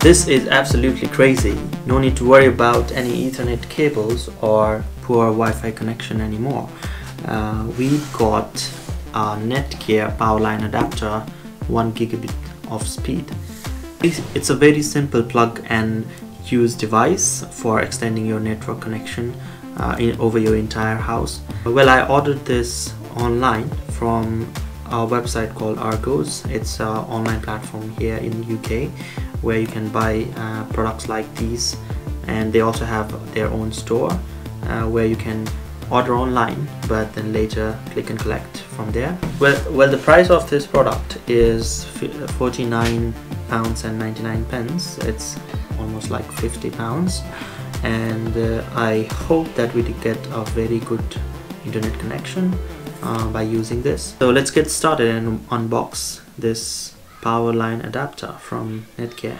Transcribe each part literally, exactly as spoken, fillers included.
This is absolutely crazy. No need to worry about any Ethernet cables or poor Wi-Fi connection anymore. Uh, we've got a Netgear powerline adapter, one gigabit of speed. It's a very simple plug and use device for extending your network connection uh, in, over your entire house. Well, I ordered this online from a website called Argos. It's an online platform here in the U K where you can buy uh, products like these, and they also have their own store uh, where you can order online but then later click and collect from there. Well, well the price of this product is forty-nine pounds and ninety-nine pence. It's almost like fifty pounds, and uh, I hope that we did get a very good internet connection uh, by using this. So let's get started and unbox this power line adapter from Netgear.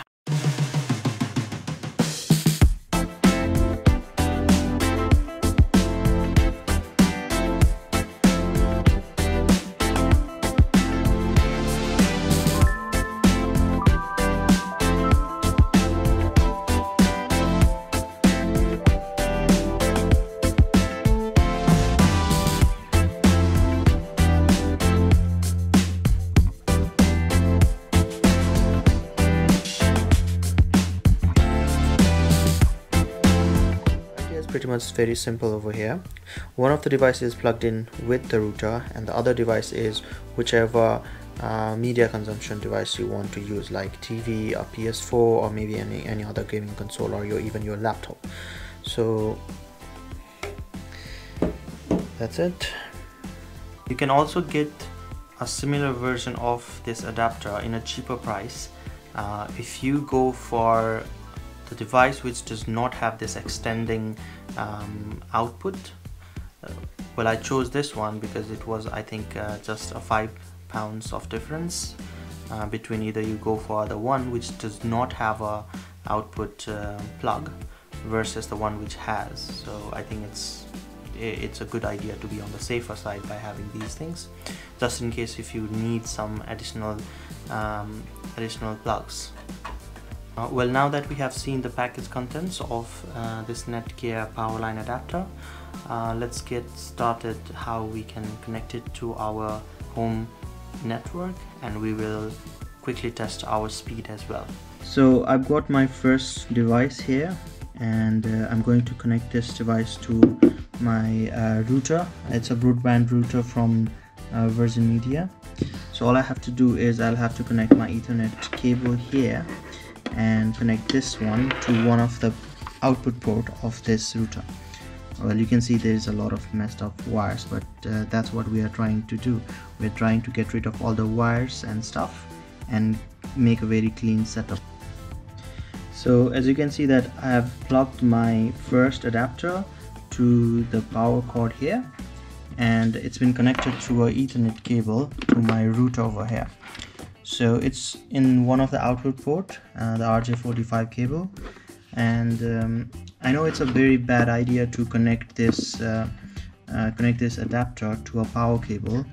Pretty much very simple over here. One of the devices is plugged in with the router, and the other device is whichever uh, media consumption device you want to use, like T V, a P S four, or maybe any, any other gaming console, or your, even your laptop. So that's it. You can also get a similar version of this adapter in a cheaper price uh, if you go for the device which does not have this extending um, output. Uh, well, I chose this one because it was, I think, uh, just a five pounds of difference uh, between either you go for the one which does not have a output uh, plug versus the one which has. So I think it's it's a good idea to be on the safer side by having these things, just in case if you need some additional um, additional plugs. Uh, well, now that we have seen the package contents of uh, this Netgear powerline adapter, uh, let's get started how we can connect it to our home network, and we will quickly test our speed as well. So I've got my first device here, and uh, I'm going to connect this device to my uh, router. It's a broadband router from uh, Virgin Media. So all I have to do is I'll have to connect my Ethernet cable here and connect this one to one of the output port of this router. Well, you can see there is a lot of messed up wires, but uh, that's what we are trying to do. We're trying to get rid of all the wires and stuff and make a very clean setup. So as you can see that I have plugged my first adapter to the power cord here, and it's been connected through an Ethernet cable to my router over here. So it's in one of the output port, uh, the R J forty-five cable, and um, I know it's a very bad idea to connect this uh, uh, connect this adapter to a power cable.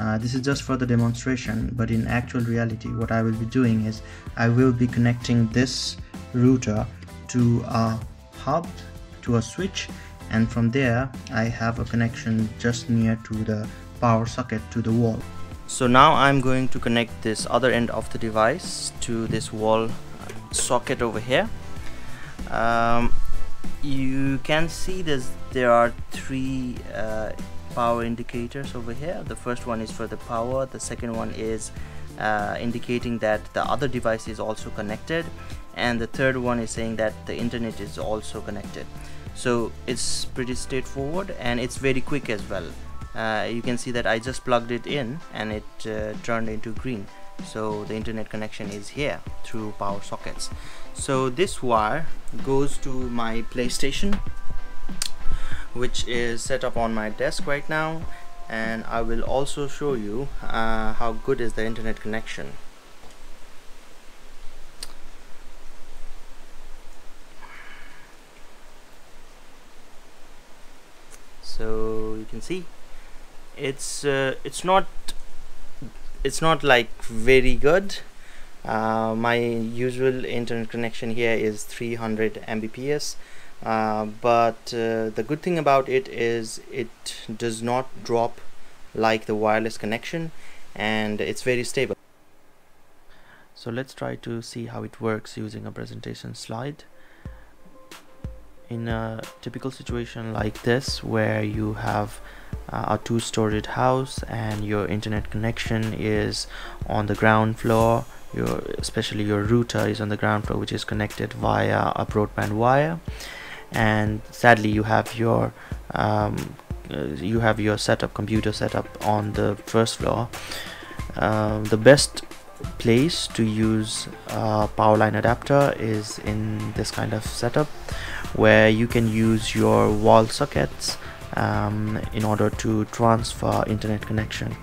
Uh, this is just for the demonstration, but in actual reality what I will be doing is I will be connecting this router to a hub, to a switch, and from there I have a connection just near to the power socket, to the wall. So now I'm going to connect this other end of the device to this wall socket over here. Um, you can see this, there are three uh, power indicators over here. The first one is for the power, the second one is uh, indicating that the other device is also connected, and the third one is saying that the internet is also connected. So it's pretty straightforward, and it's very quick as well. Uh, you can see that I just plugged it in and it uh, turned into green, so the internet connection is here through power sockets. So this wire goes to my PlayStation, which is set up on my desk right now, and I will also show you uh, how good is the internet connection. So you can see it's uh, it's not it's not like very good, Uh, my usual internet connection here is three hundred megabits per second, uh, but uh, the good thing about it is it does not drop like the wireless connection, and it's very stable. So let's try to see how it works using a presentation slide. In a typical situation like this, where you have uh, a two-storied house and your internet connection is on the ground floor, your especially your router is on the ground floor, which is connected via a broadband wire, and sadly you have your um, you have your setup computer setup on the first floor. Uh, the best place to use a power line adapter is in this kind of setup, where you can use your wall sockets um, in order to transfer internet connection.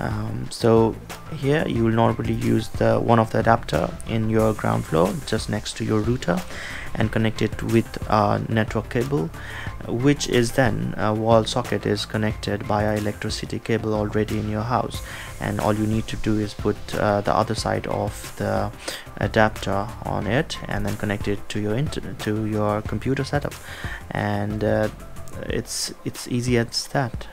Um, so here you will normally use the one of the adapter in your ground floor just next to your router and connect it with a network cable, which is then a wall socket is connected via electricity cable already in your house, and all you need to do is put uh, the other side of the adapter on it and then connect it to your internet, to your computer setup, and uh, it's it's easy as that.